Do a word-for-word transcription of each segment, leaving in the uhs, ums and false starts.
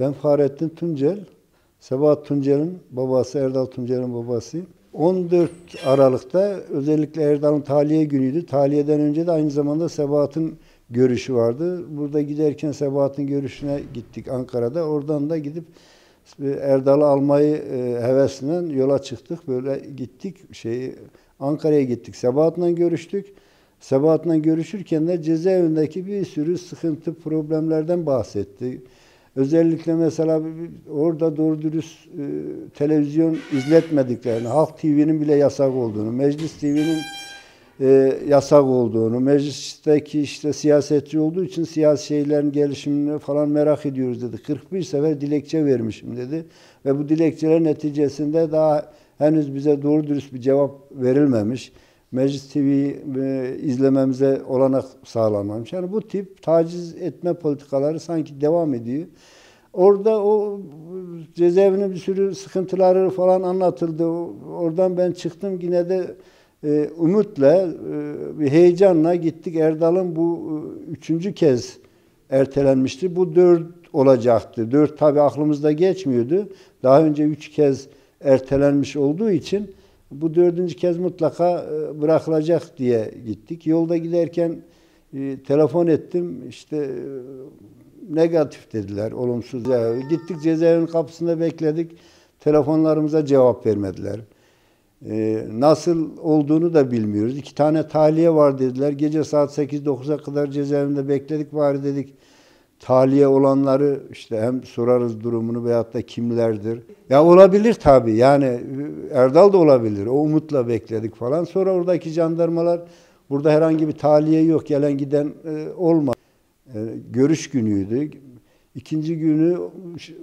Ben Fahrettin Tuncel, Sebahat Tuncel'in babası, Erdal Tuncel'in babası. on dört Aralık'ta özellikle Erdal'ın tahliye günüydü. Tahliyeden önce de aynı zamanda Sebahat'ın görüşü vardı. Burada giderken Sebahat'ın görüşüne gittik Ankara'da. Oradan da gidip Erdal'ı almayı hevesinden yola çıktık. Böyle gittik, şey, Ankara'ya gittik. Sebahat'la görüştük. Sebahat'la görüşürken de cezaevindeki bir sürü sıkıntı, problemlerden bahsetti. Özellikle mesela orada doğru dürüst televizyon izletmediklerini, Halk T V'nin bile yasak olduğunu, Meclis T V'nin yasak olduğunu, meclisteki işte siyasetçi olduğu için siyasi şeylerin gelişimini falan merak ediyoruz dedi. kırk bir sefer dilekçe vermişim dedi. Ve bu dilekçeler neticesinde daha henüz bize doğru dürüst bir cevap verilmemiş. Meclis T V'yi izlememize olanak sağlanmamış. Yani bu tip taciz etme politikaları sanki devam ediyor. Orada o cezaevinin bir sürü sıkıntıları falan anlatıldı. Oradan ben çıktım, yine de umutla, bir heyecanla gittik. Erdal'ın bu üçüncü kez ertelenmişti. Bu dört olacaktı. Dört tabii aklımızda geçmiyordu. Daha önce üç kez ertelenmiş olduğu için bu dördüncü kez mutlaka bırakılacak diye gittik. Yolda giderken e, telefon ettim. İşte e, negatif dediler, olumsuz. Yani gittik cezaevinin kapısında bekledik. Telefonlarımıza cevap vermediler. E, nasıl olduğunu da bilmiyoruz. İki tane tahliye var dediler. Gece saat sekiz dokuza kadar cezaevinde bekledik. Bari dedik tahliye olanları işte hem sorarız durumunu veyahut da kimlerdir. Ya olabilir tabii, yani Erdal da olabilir. O umutla bekledik falan. Sonra oradaki jandarmalar, burada herhangi bir tahliye yok, gelen giden olmadı. Görüş günüydü. İkinci günü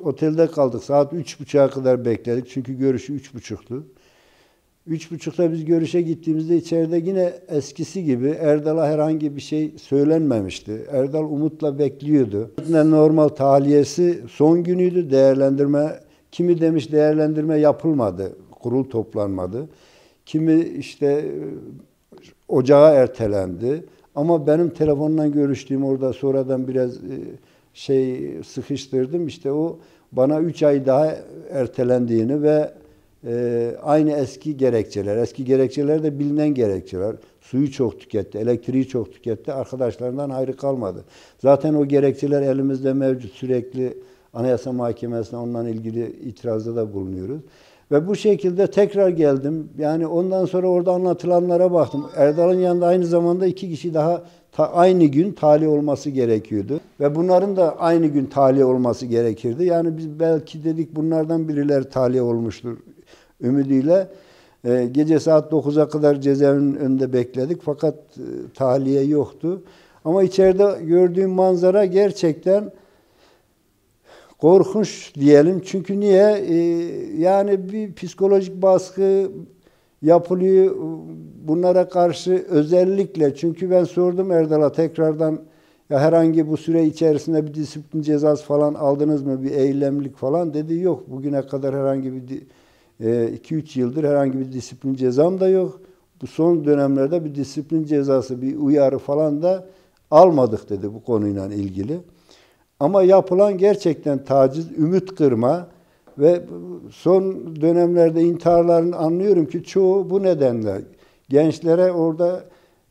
otelde kaldık. Saat üç buçuğa kadar bekledik. Çünkü görüşü üç buçuktu. Üç buçukta biz görüşe gittiğimizde içeride yine eskisi gibi Erdal'a herhangi bir şey söylenmemişti. Erdal umutla bekliyordu. Normal tahliyesi son günüydü. Değerlendirme, kimi demiş değerlendirme yapılmadı, kurul toplanmadı. Kimi işte ocağa ertelendi. Ama benim telefonla görüştüğüm, orada sonradan biraz şey sıkıştırdım. İşte o bana üç ay daha ertelendiğini ve Ee, aynı eski gerekçeler, eski gerekçeler de bilinen gerekçeler. Suyu çok tüketti, elektriği çok tüketti, arkadaşlarından ayrı kalmadı. Zaten o gerekçeler elimizde mevcut, sürekli Anayasa Mahkemesi'ne onunla ilgili itirazda da bulunuyoruz. Ve bu şekilde tekrar geldim. Yani ondan sonra orada anlatılanlara baktım. Erdal'ın yanında aynı zamanda iki kişi daha ta aynı gün tahliye olması gerekiyordu. Ve bunların da aynı gün tahliye olması gerekirdi. Yani biz belki dedik bunlardan birileri tahliye olmuştur ümidiyle. E, gece saat dokuza kadar cezaevinin önünde bekledik. Fakat e, tahliye yoktu. Ama içeride gördüğüm manzara gerçekten korkunç diyelim. Çünkü niye? Ee, yani bir psikolojik baskı yapılıyor bunlara karşı özellikle. Çünkü ben sordum Erdal'a tekrardan, ya herhangi bu süre içerisinde bir disiplin cezası falan aldınız mı? Bir eylemlik falan dedi. Yok, bugüne kadar herhangi bir iki üç e, yıldır herhangi bir disiplin cezam da yok. Bu son dönemlerde bir disiplin cezası, bir uyarı falan da almadık dedi bu konuyla ilgili. Ama yapılan gerçekten taciz, ümit kırma ve son dönemlerde intiharların, anlıyorum ki çoğu bu nedenle, gençlere orada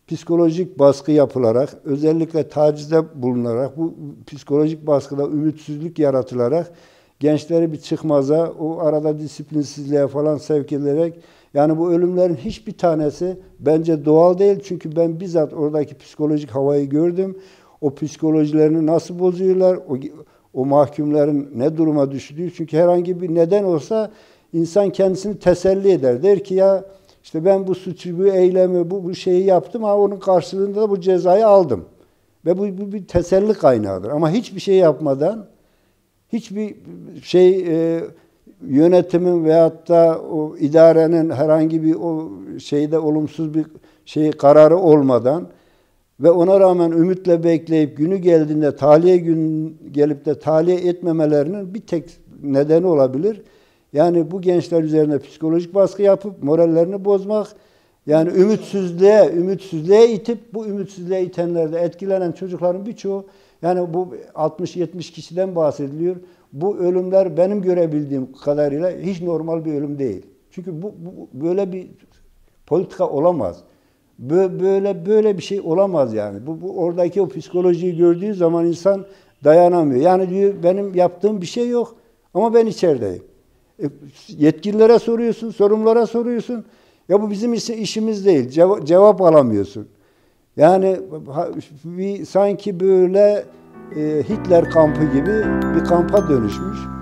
psikolojik baskı yapılarak, özellikle tacizde bulunarak, bu psikolojik baskıda ümitsizlik yaratılarak gençleri bir çıkmaza, o arada disiplinsizliğe falan sevk edilerek, yani bu ölümlerin hiçbir tanesi bence doğal değil. Çünkü ben bizzat oradaki psikolojik havayı gördüm. O psikolojilerini nasıl bozuyorlar, o, o mahkumların ne duruma düştüğü. Çünkü herhangi bir neden olsa insan kendisini teselli eder. Der ki ya işte ben bu suçu, bu eylemi, bu, bu şeyi yaptım ama onun karşılığında da bu cezayı aldım. Ve bu, bu bir teselli kaynağıdır. Ama hiçbir şey yapmadan, hiçbir şey e, yönetimin veyahut da o idarenin herhangi bir o şeyde olumsuz bir şey kararı olmadan ve ona rağmen ümitle bekleyip günü geldiğinde tahliye gün gelip de tahliye etmemelerinin bir tek nedeni olabilir. Yani bu gençler üzerine psikolojik baskı yapıp morallerini bozmak, yani ümitsizliğe, ümitsizliğe itip bu ümitsizliğe itenlerde etkilenen çocukların birçoğu, yani bu altmış yetmiş kişiden bahsediliyor. bu ölümler benim görebildiğim kadarıyla hiç normal bir ölüm değil. Çünkü bu, bu böyle bir politika olamaz. Böyle böyle bir şey olamaz yani. Bu, bu oradaki o psikolojiyi gördüğü zaman insan dayanamıyor. Yani diyor benim yaptığım bir şey yok ama ben içerideyim. E, yetkililere soruyorsun, sorumlulara soruyorsun. Ya bu bizim işimiz değil. Cevap, cevap alamıyorsun. Yani bir, sanki böyle e, Hitler kampı gibi bir kampa dönüşmüş.